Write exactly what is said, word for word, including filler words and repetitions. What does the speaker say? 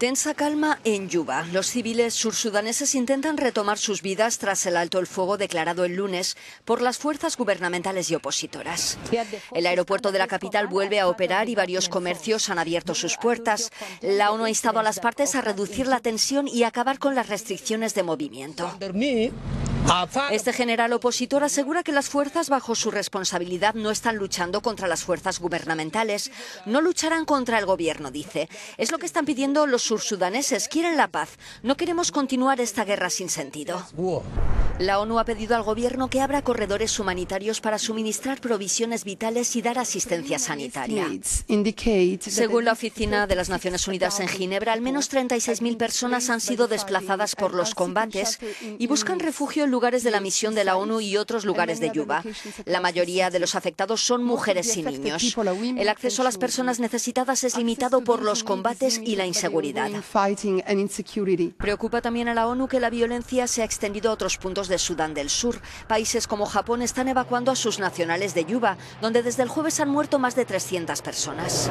Tensa calma en Yuba. Los civiles sursudaneses intentan retomar sus vidas tras el alto el fuego declarado el lunes por las fuerzas gubernamentales y opositoras. El aeropuerto de la capital vuelve a operar y varios comercios han abierto sus puertas. La ONU ha instado a las partes a reducir la tensión y acabar con las restricciones de movimiento. Este general opositor asegura que las fuerzas bajo su responsabilidad no están luchando contra las fuerzas gubernamentales, no lucharán contra el gobierno, dice. Es lo que están pidiendo los sursudaneses, quieren la paz, no queremos continuar esta guerra sin sentido. La ONU ha pedido al gobierno que abra corredores humanitarios para suministrar provisiones vitales y dar asistencia sanitaria. Según la Oficina de las Naciones Unidas en Ginebra, al menos treinta y seis mil personas han sido desplazadas por los combates y buscan refugio en lugares de la misión de la ONU y otros lugares de Yuba. La mayoría de los afectados son mujeres y niños. El acceso a las personas necesitadas es limitado por los combates y la inseguridad. Preocupa también a la ONU que la violencia se ha extendido a otros puntos de Sudán del Sur. Países como Japón están evacuando a sus nacionales de Yuba, donde desde el jueves han muerto más de trescientas personas.